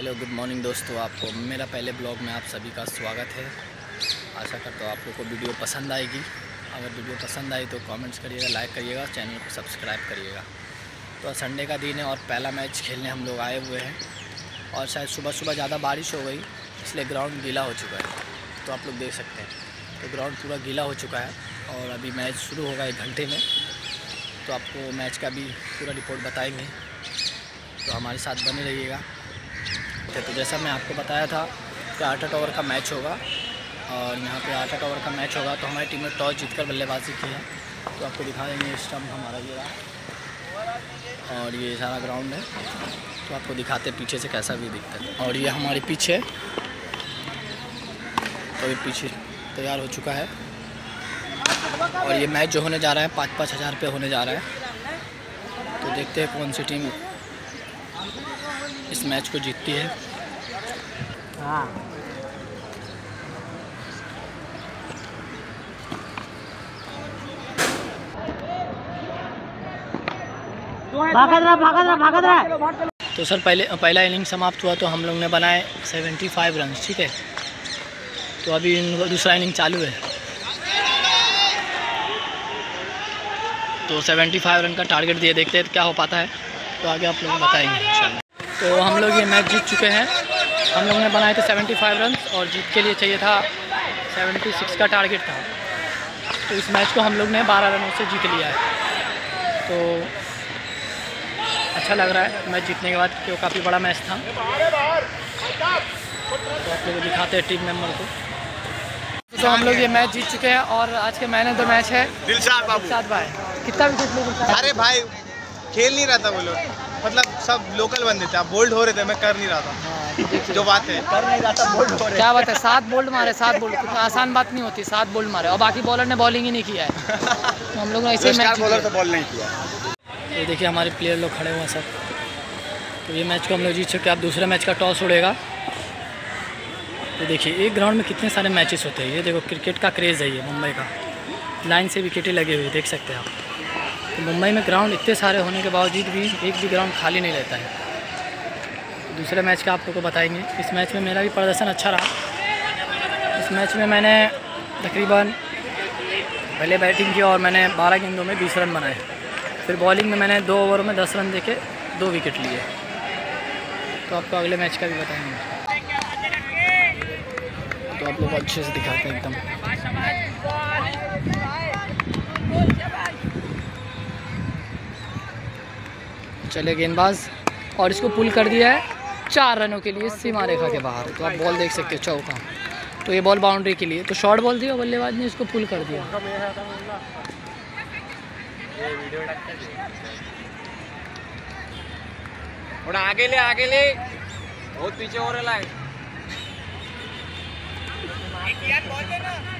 Hello good morning दोस्तों, आपको मेरा पहले ब्लॉग में आप सभी का स्वागत है। आशा करता हूँ आप लोगों को वीडियो पसंद आएगी। अगर वीडियो पसंद आई तो कमेंट्स करिएगा, लाइक करिएगा, चैनल को सब्सक्राइब करिएगा। तो संडे का दिन है और पहला मैच खेलने हम लोग आए हुए हैं और शायद सुबह सुबह ज़्यादा बारिश हो गई इसलिए ग्राउंड गीला हो चुका है। तो आप लोग देख सकते हैं तो ग्राउंड पूरा गीला हो चुका है और अभी मैच शुरू होगा 1 घंटे में। तो आपको मैच का भी पूरा रिपोर्ट बताएंगे, तो हमारे साथ बने रहिएगा। तो जैसा मैं आपको बताया था कि 8 ओवर का मैच होगा और यहाँ पे 8 ओवर का मैच होगा। तो हमारी टीम ने टॉस जीतकर बल्लेबाजी की है, तो आपको दिखा देंगे। स्टम्प हमारा ये रहा और ये सारा ग्राउंड है, तो आपको दिखाते पीछे से कैसा भी दिखता है। और ये हमारे पीछे, तो ये पीछे तैयार हो चुका है और ये मैच जो होने जा रहा है 5-5 हज़ार पे होने जा रहा है। तो देखते हैं कौन सी टीम इस मैच को जीतती है। हाँ, भागत रहा। तो सर पहला इनिंग समाप्त हुआ तो हम लोग ने बनाए 75 रन, ठीक है। तो अभी दूसरा इनिंग चालू है, तो 75 रन का टारगेट दिए। देखते हैं क्या हो पाता है, तो आगे आप लोग बताएंगे इंशाल्लाह। तो हम लोग ये मैच जीत चुके हैं। हम लोग ने बनाए थे 75 रन और जीत के लिए चाहिए था 76 का टारगेट था। तो इस मैच को हम लोग ने 12 रनों से जीत लिया है, तो अच्छा लग रहा है मैच जीतने के बाद, क्योंकि काफ़ी बड़ा मैच था। तो आप लोग दिखाते हैं टीम मेम्बर को। तो हम लोग ये मैच जीत चुके हैं और आज के मैन ऑफ द मैच है दिलशाद भाई। कितना विकेट लेकर? अरे भाई खेल नहीं रहा था वो लोग, मतलब सब लोकल बंदे थे। आप बोल्ड हो रहे थे, मैं कर नहीं रहा था। जो बात है, कर नहीं रहा था, बोल्ड हो रहे। क्या बात है, 7 बोल्ड मारे। 7 बोल्ड कितना आसान बात नहीं होती। 7 बोल्ड मारे और बाकी बॉलर ने बॉलिंग ही नहीं किया है। तो हम लोग ने ऐसे मैच बॉलर तो बॉल नहीं किया। ये देखिए हमारे प्लेयर लोग खड़े हुए हैं सब। तो ये मैच को हम लोग जीत चुके। अब दूसरे मैच का टॉस उड़ेगा। तो देखिए एक ग्राउंड में कितने सारे मैचेस होते हैं। ये देखो क्रिकेट का क्रेज़ है ये मुंबई का। लाइन से विकेटें लगी हुई देख सकते हैं आप। मुंबई में ग्राउंड इतने सारे होने के बावजूद भी एक भी ग्राउंड खाली नहीं रहता है। दूसरे मैच का आप लोगों को बताएंगे। इस मैच में मेरा भी प्रदर्शन अच्छा रहा। इस मैच में मैंने तकरीबन पहले बैटिंग की और मैंने 12 गेंदों में 20 रन बनाए। फिर बॉलिंग में मैंने 2 ओवर में 10 रन देके 2 विकेट लिए। तो आपको अगले मैच का भी बताएँगे। तो आप लोग अच्छे से दिखाते हैं एकदम। चले गेंदबाज और इसको पुल कर दिया है 4 रनों के लिए सीमा रेखा के बाहर। तो आप बॉल देख सकते हो चौका। तो ये बॉल बाउंड्री के लिए, तो शॉर्ट बॉल थी और बल्लेबाज ने इसको पुल कर दिया। थोड़ा आगे ले बहुत पीछे हो रहा है।